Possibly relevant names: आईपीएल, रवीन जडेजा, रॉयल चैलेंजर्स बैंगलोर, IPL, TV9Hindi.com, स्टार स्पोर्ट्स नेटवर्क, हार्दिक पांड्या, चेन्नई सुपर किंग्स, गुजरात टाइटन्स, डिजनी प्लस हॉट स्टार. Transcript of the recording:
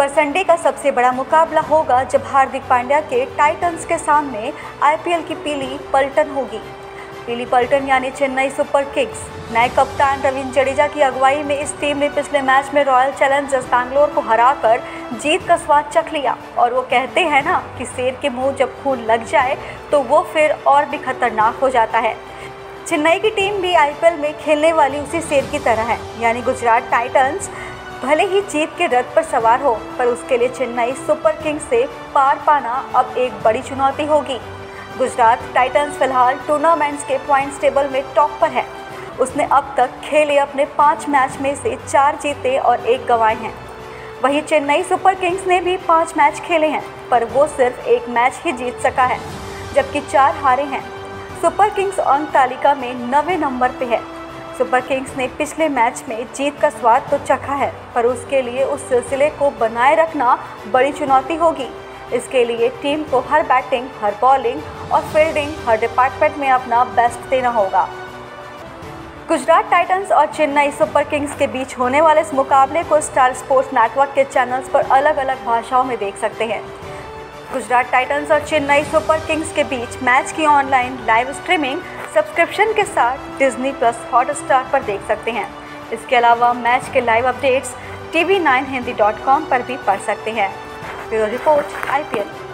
Super Sunday का सबसे बड़ा मुकाबला होगा जब हार्दिक पांड्या के टाइटन्स के सामने आईपीएल की पीली पलटन होगी। पीली पलटन यानी चेन्नई सुपर किंग्स नए कप्तान रवीन जडेजा की अगुवाई में इस टीम ने पिछले मैच में रॉयल चैलेंजर्स बैंगलोर को हराकर जीत का स्वाद चख लिया। और वो कहते हैं ना कि शेर के मुंह जब खून लग जाए तो वो फिर और भी खतरनाक हो जाता है। चेन्नई की टीम भी आईपीएल में खेलने वाली उसी शेर की तरह है, यानी गुजरात टाइटन्स भले ही जीत के रथ पर सवार हो, पर उसके लिए चेन्नई सुपर किंग्स से पार पाना अब एक बड़ी चुनौती होगी। गुजरात टाइटन्स फिलहाल टूर्नामेंट्स के पॉइंट्स टेबल में टॉप पर है। उसने अब तक खेले अपने 5 मैच में से 4 जीते और 1 गंवाए हैं। वहीं चेन्नई सुपर किंग्स ने भी 5 मैच खेले हैं, पर वो सिर्फ 1 मैच ही जीत सका है, जबकि 4 हारे हैं। सुपर किंग्स अंक तालिका में 9वें नंबर पे है। सुपर किंग्स ने पिछले मैच में जीत का स्वाद तो चखा है, पर उसके लिए उस सिलसिले को बनाए रखना बड़ी चुनौती होगी। इसके लिए टीम को हर बैटिंग, हर बॉलिंग और फील्डिंग, हर डिपार्टमेंट में अपना बेस्ट देना होगा। गुजरात टाइटन्स और चेन्नई सुपर किंग्स के बीच होने वाले इस मुकाबले को स्टार स्पोर्ट्स नेटवर्क के चैनल्स पर अलग अलग भाषाओं में देख सकते हैं। गुजरात टाइटन्स और चेन्नई सुपर किंग्स के बीच मैच की ऑनलाइन लाइव स्ट्रीमिंग सब्सक्रिप्शन के साथ डिजनी प्लस हॉट स्टार पर देख सकते हैं। इसके अलावा मैच के लाइव अपडेट्स TV9Hindi.com पर भी पढ़ सकते हैं। Bureau report IPL।